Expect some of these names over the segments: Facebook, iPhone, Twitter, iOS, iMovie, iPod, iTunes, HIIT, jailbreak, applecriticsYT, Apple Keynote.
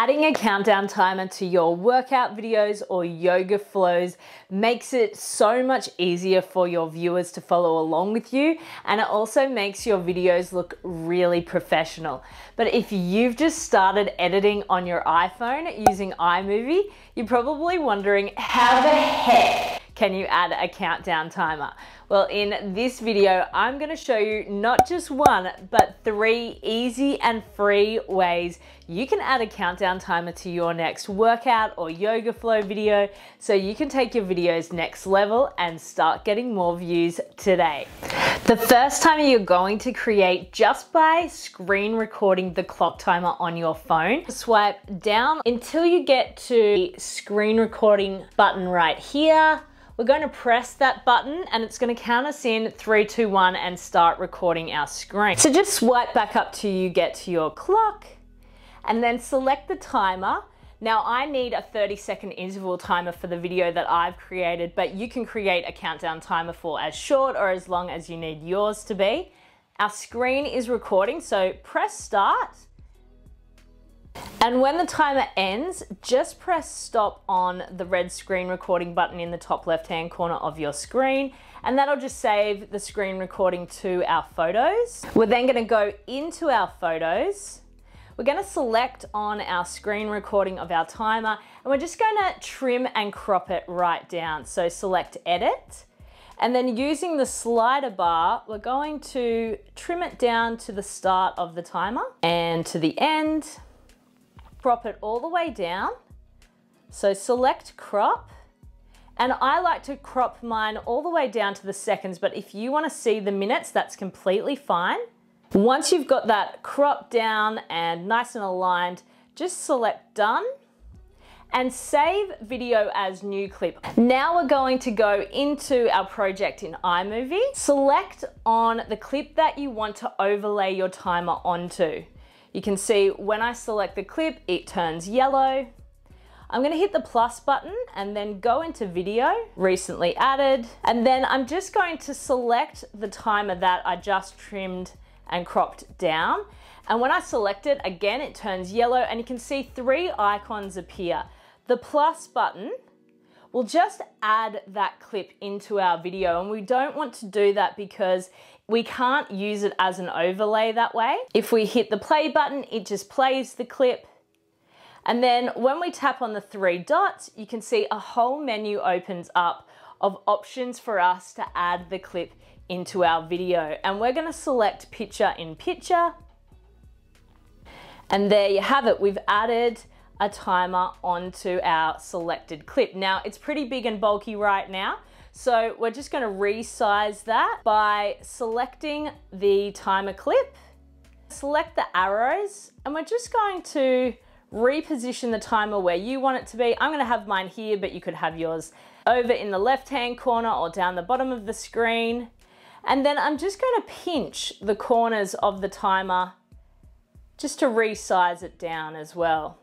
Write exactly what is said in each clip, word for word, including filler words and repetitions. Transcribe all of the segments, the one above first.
Adding a countdown timer to your workout videos or yoga flows makes it so much easier for your viewers to follow along with you, and it also makes your videos look really professional. But if you've just started editing on your iPhone using iMovie, you're probably wondering, how the heck can you add a countdown timer? Well, in this video, I'm gonna show you not just one, but three easy and free ways you can add a countdown timer to your next workout or yoga flow video so you can take your videos next level and start getting more views today. The first timer you're going to create just by screen recording the clock timer on your phone. Swipe down until you get to the screen recording button right here. We're going to press that button and it's going to count us in three, two, one, and start recording our screen. So just swipe back up till you get to your clock and then select the timer. Now I need a thirty second interval timer for the video that I've created, but you can create a countdown timer for as short or as long as you need yours to be. Our screen is recording, so press start. And when the timer ends, just press stop on the red screen recording button in the top left-hand corner of your screen, and that'll just save the screen recording to our photos. We're then gonna go into our photos. We're gonna select on our screen recording of our timer, and we're just gonna trim and crop it right down. So select edit, and then using the slider bar, we're going to trim it down to the start of the timer and to the end. Crop it all the way down. So select crop. And I like to crop mine all the way down to the seconds, but if you want to see the minutes, that's completely fine. Once you've got that cropped down and nice and aligned, just select done and save video as new clip. Now we're going to go into our project in iMovie. Select on the clip that you want to overlay your timer onto. You can see when I select the clip, it turns yellow. I'm gonna hit the plus button and then go into video, recently added, and then I'm just going to select the timer that I just trimmed and cropped down. And when I select it, again, it turns yellow and you can see three icons appear. The plus button will just add that clip into our video, and we don't want to do that because we can't use it as an overlay that way. If we hit the play button, it just plays the clip. And then when we tap on the three dots, you can see a whole menu opens up of options for us to add the clip into our video. And we're gonna select picture in picture. And there you have it, we've added a timer onto our selected clip. Now it's pretty big and bulky right now, so we're just gonna resize that by selecting the timer clip, select the arrows, and we're just going to reposition the timer where you want it to be. I'm gonna have mine here, but you could have yours over in the left-hand corner or down the bottom of the screen. And then I'm just gonna pinch the corners of the timer just to resize it down as well.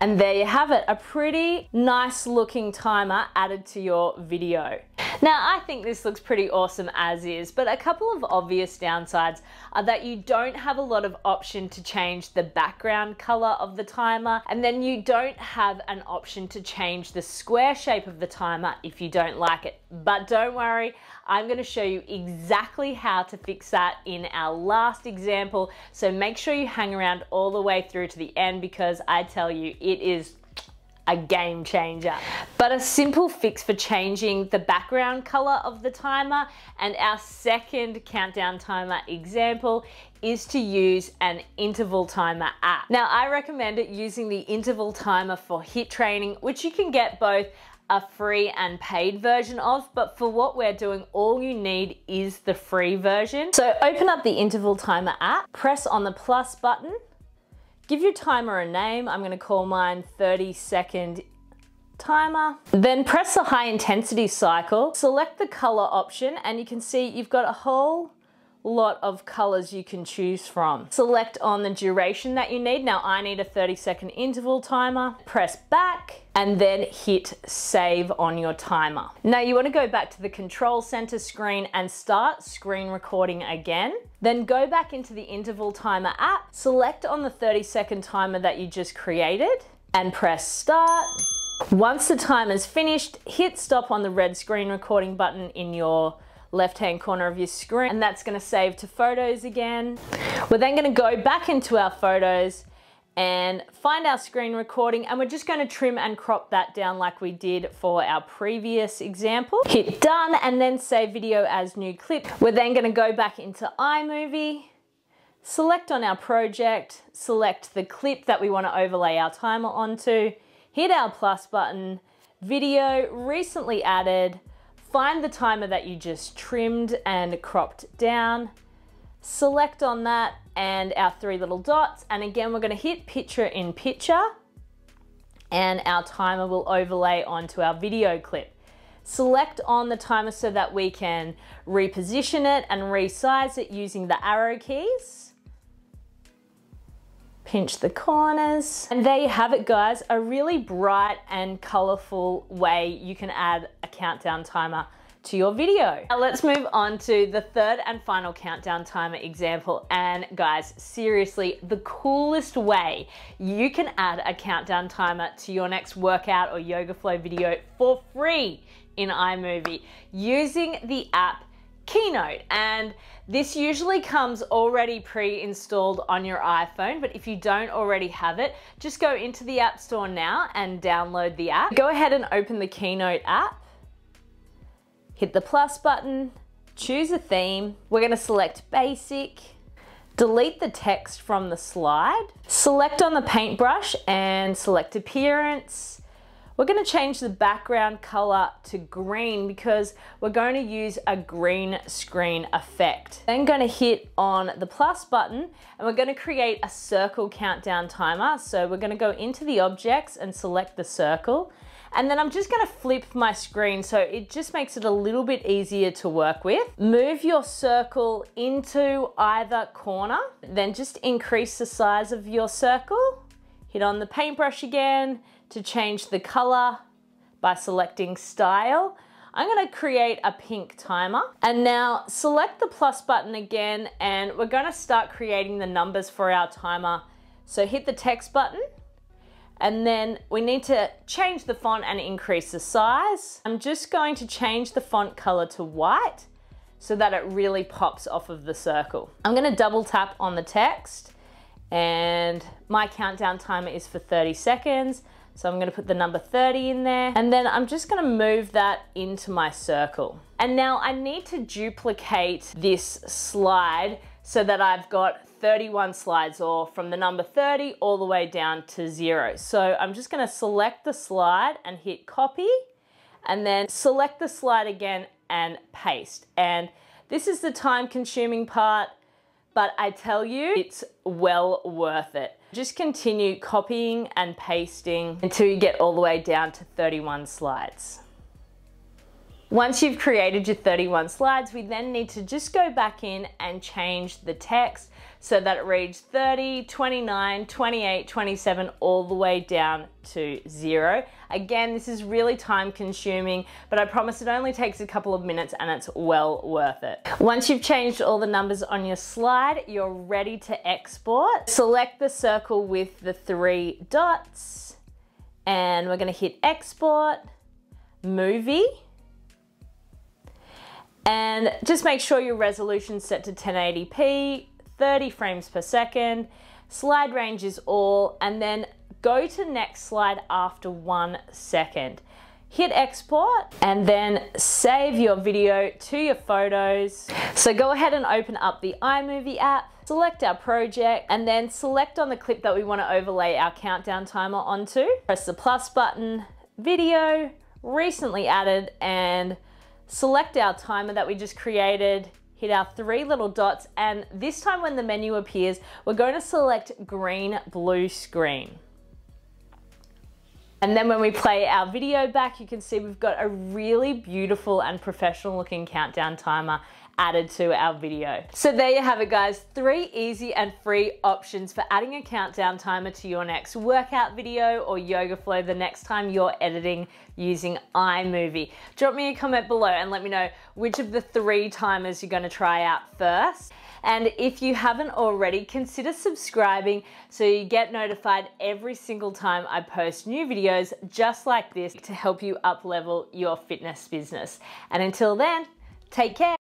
And there you have it, a pretty nice looking timer added to your video. Now, I think this looks pretty awesome as is, but a couple of obvious downsides are that you don't have a lot of option to change the background color of the timer, and then you don't have an option to change the square shape of the timer if you don't like it. But don't worry, I'm gonna show you exactly how to fix that in our last example, so make sure you hang around all the way through to the end because I tell you, it is a game changer. But a simple fix for changing the background color of the timer and our second countdown timer example is to use an interval timer app. Now I recommend it using the interval timer for HIIT training, which you can get both a free and paid version of, but for what we're doing, all you need is the free version. So open up the interval timer app, press on the plus button, give your timer a name. I'm gonna call mine thirty second timer. Then press the high intensity cycle, select the color option, and you can see you've got a whole lot of colors you can choose from. Select on the duration that you need. Now I need a thirty second interval timer. Press back and then hit save on your timer. Now you want to go back to the control center screen and start screen recording again. Then go back into the interval timer app, select on the thirty second timer that you just created and press start. Once the timer's finished, hit stop on the red screen recording button in your left-hand corner of your screen, and that's gonna save to photos again. We're then gonna go back into our photos and find our screen recording, and we're just gonna trim and crop that down like we did for our previous example. Hit done and then save video as new clip. We're then gonna go back into iMovie, select on our project, select the clip that we wanna overlay our timer onto, hit our plus button, video recently added, find the timer that you just trimmed and cropped down, select on that and our three little dots. And again, we're gonna hit picture in picture and our timer will overlay onto our video clip. Select on the timer so that we can reposition it and resize it using the arrow keys. Pinch the corners. And there you have it, guys, a really bright and colorful way you can add a countdown timer to your video. Now let's move on to the third and final countdown timer example. And guys, seriously, the coolest way you can add a countdown timer to your next workout or yoga flow video for free in iMovie using the app Keynote. And this usually comes already pre-installed on your iPhone, but if you don't already have it, just go into the App Store now and download the app. Go ahead and open the Keynote app, hit the plus button, choose a theme. We're going to select basic, delete the text from the slide, select on the paintbrush and select appearance. We're going to change the background color to green because we're going to use a green screen effect. Then going to hit on the plus button and we're going to create a circle countdown timer. So we're going to go into the objects and select the circle. And then I'm just going to flip my screen so it just makes it a little bit easier to work with. Move your circle into either corner, then just increase the size of your circle. Hit on the paintbrush again to change the color by selecting style. I'm gonna create a pink timer and now select the plus button again and we're gonna start creating the numbers for our timer. So hit the text button and then we need to change the font and increase the size. I'm just going to change the font color to white so that it really pops off of the circle. I'm gonna double tap on the text and my countdown timer is for thirty seconds. So I'm gonna put the number thirty in there and then I'm just gonna move that into my circle. And now I need to duplicate this slide so that I've got thirty-one slides, or from the number thirty all the way down to zero. So I'm just gonna select the slide and hit copy and then select the slide again and paste. And this is the time consuming part, but I tell you, it's well worth it. Just continue copying and pasting until you get all the way down to thirty-one slides. Once you've created your thirty-one slides, we then need to just go back in and change the text so that it reads thirty, twenty-nine, twenty-eight, twenty-seven, all the way down to zero. Again, this is really time consuming, but I promise it only takes a couple of minutes and it's well worth it. Once you've changed all the numbers on your slide, you're ready to export. Select the circle with the three dots and we're gonna hit export, movie. And just make sure your resolution's set to ten eighty p, thirty frames per second, slide range is all, and then go to next slide after one second. Hit export and then save your video to your photos. So go ahead and open up the iMovie app, select our project, and then select on the clip that we want to overlay our countdown timer onto. Press the plus button, video, recently added, and select our timer that we just created, hit our three little dots, and this time when the menu appears, we're going to select green, blue screen. And then when we play our video back, you can see we've got a really beautiful and professional looking countdown timer added to our video. So there you have it, guys. Three easy and free options for adding a countdown timer to your next workout video or yoga flow the next time you're editing using iMovie. Drop me a comment below and let me know which of the three timers you're gonna try out first. And if you haven't already, consider subscribing so you get notified every single time I post new videos just like this to help you up level your fitness business. And until then, take care.